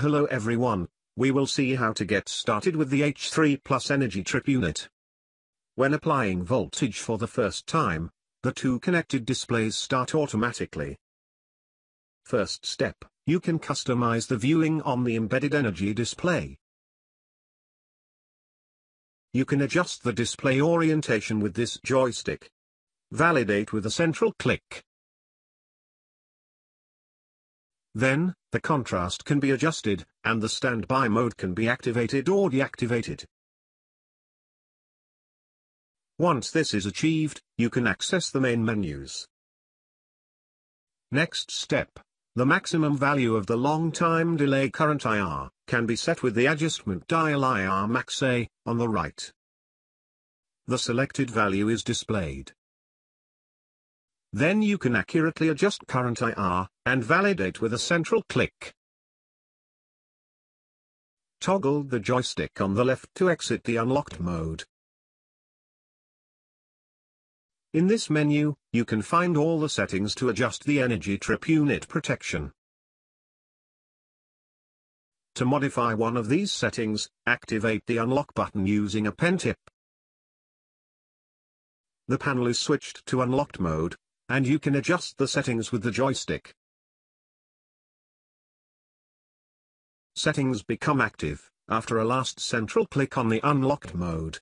Hello everyone, we will see how to get started with the H3 Plus Energy Trip Unit. When applying voltage for the first time, the two connected displays start automatically. First step, you can customize the viewing on the embedded energy display. You can adjust the display orientation with this joystick. Validate with a central click. Then, the contrast can be adjusted, and the standby mode can be activated or deactivated. Once this is achieved, you can access the main menus. Next step, the maximum value of the long time delay current IR can be set with the adjustment dial IR max A on the right. The selected value is displayed. Then you can accurately adjust current IR, and validate with a central click. Toggle the joystick on the left to exit the unlocked mode. In this menu, you can find all the settings to adjust the Energy Trip Unit protection. To modify one of these settings, activate the unlock button using a pen tip. The panel is switched to unlocked mode, and you can adjust the settings with the joystick. Settings become active after a last central click on the unlocked mode.